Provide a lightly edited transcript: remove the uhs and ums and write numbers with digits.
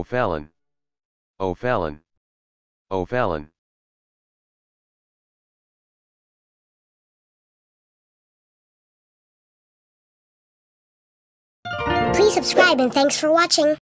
O'Fallon, O'Fallon, O'Fallon. Please subscribe and thanks for watching.